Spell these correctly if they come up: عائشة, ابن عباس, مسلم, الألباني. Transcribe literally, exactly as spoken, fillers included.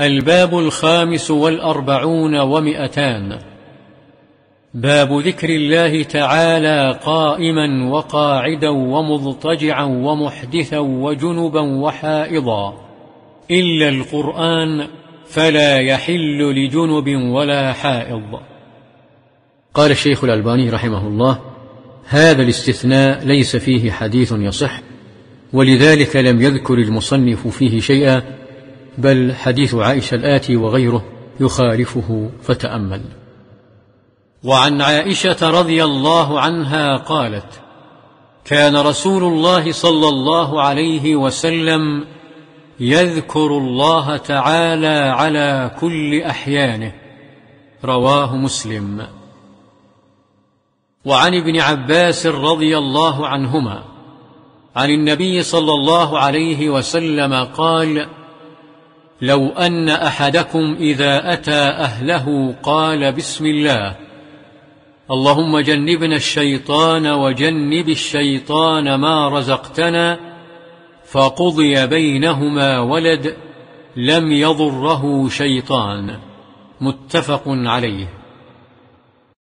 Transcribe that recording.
الباب الخامس والأربعون ومئتان. باب ذكر الله تعالى قائما وقاعدا ومضطجعا ومحدثا وجنبا وحائضا إلا القرآن فلا يحل لجنب ولا حائض. قال الشيخ الألباني رحمه الله: هذا الاستثناء ليس فيه حديث يصح، ولذلك لم يذكر المصنف فيه شيئا، بل حديث عائشة الآتي وغيره يخالفه، فتأمل. وعن عائشة رضي الله عنها قالت: كان رسول الله صلى الله عليه وسلم يذكر الله تعالى على كل أحيانه، رواه مسلم. وعن ابن عباس رضي الله عنهما عن النبي صلى الله عليه وسلم قال: لو أن أحدكم إذا أتى أهله قال بسم الله اللهم جنبنا الشيطان وجنب الشيطان ما رزقتنا، فقضي بينهما ولد لم يضره شيطان، متفق عليه.